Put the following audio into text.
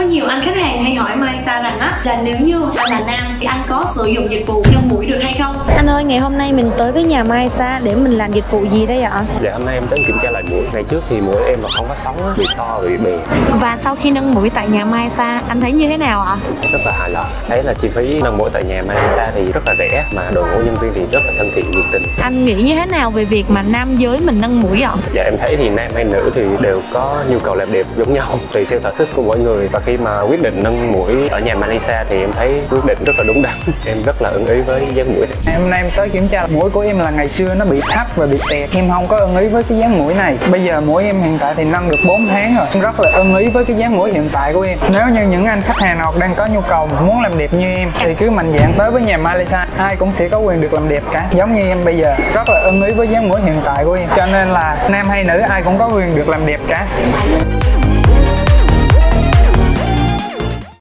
Có nhiều anh khách hàng hay hỏi Mailisa rằng á, là nếu như anh là nam thì anh có sử dụng dịch vụ nâng mũi được hay không? Anh ơi, ngày hôm nay mình tới với nhà Mailisa để mình làm dịch vụ gì đây ạ? Dạ, hôm nay em tới kiểm tra lại mũi. Ngày trước thì mũi em là không có sóng, bị to, bị bè. Và sau khi nâng mũi tại nhà Mailisa, anh thấy như thế nào ạ? Rất là hài lòng. Đấy là chi phí nâng mũi tại nhà Mailisa thì rất là rẻ, mà đội ngũ nhân viên thì rất là thân thiện, nhiệt tình. Anh nghĩ như thế nào về việc mà nam giới mình nâng mũi ạ? Dạ, em thấy thì nam hay nữ thì đều có nhu cầu làm đẹp giống nhau, tùy theo sở thích của mỗi người. Và khi mà quyết định nâng mũi ở nhà Mailisa thì em thấy quyết định rất là đúng đắn. Em rất là ưng ý với dáng mũi này. Hôm nay em tới kiểm tra mũi của em là ngày xưa nó bị thấp và bị tẹt, em không có ưng ý với cái dáng mũi này. Bây giờ mũi em hiện tại thì nâng được 4 tháng rồi, em rất là ưng ý với cái dáng mũi hiện tại của em. Nếu như những anh khách hàng nào đang có nhu cầu muốn làm đẹp như em thì cứ mạnh dạn tới với nhà Mailisa, ai cũng sẽ có quyền được làm đẹp cả. Giống như em bây giờ rất là ưng ý với dáng mũi hiện tại của em, cho nên là nam hay nữ ai cũng có quyền được làm đẹp cả.